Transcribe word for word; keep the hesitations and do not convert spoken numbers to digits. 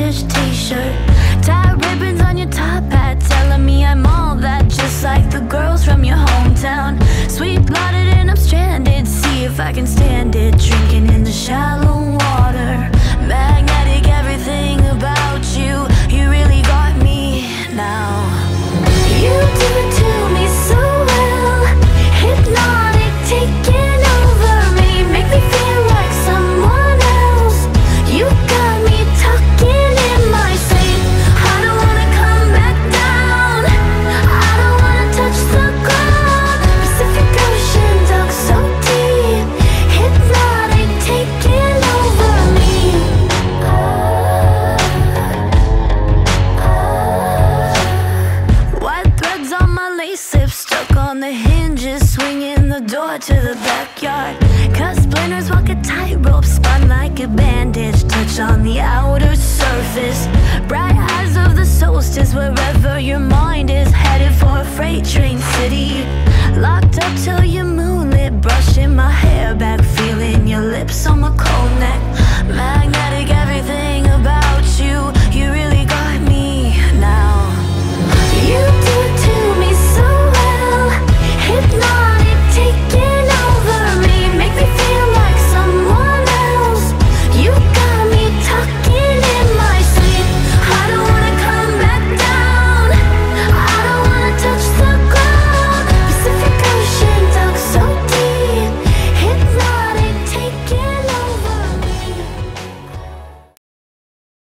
vintage t-shirt, tie ribbons on your top hat, telling me I'm all that, just like the girls from your hometown. Sweet blooded and I'm stranded, see if I can stand it, drinking in the shallow water. Magnetic, everything about you, you really got me now. You do it to me so well, hypnotic, taking over me, make me feel like someone else. You got me tucking in my sleep, I don't wanna come back down, I don't wanna touch the ground. Pacific Ocean dug so deep, hypnotic, taking over me. uh, uh. White threads on my lace lips, stuck on the hinges, swinging the door to the backyard. Cut splinters, walk a tightrope, spun like a bandage, touch on the outer surface. Bright eyes of the solstice, wherever your mind is headed, for a freight train city. Locked up till you're moonlit, brushing my hair back, feeling your lips on my cold neck.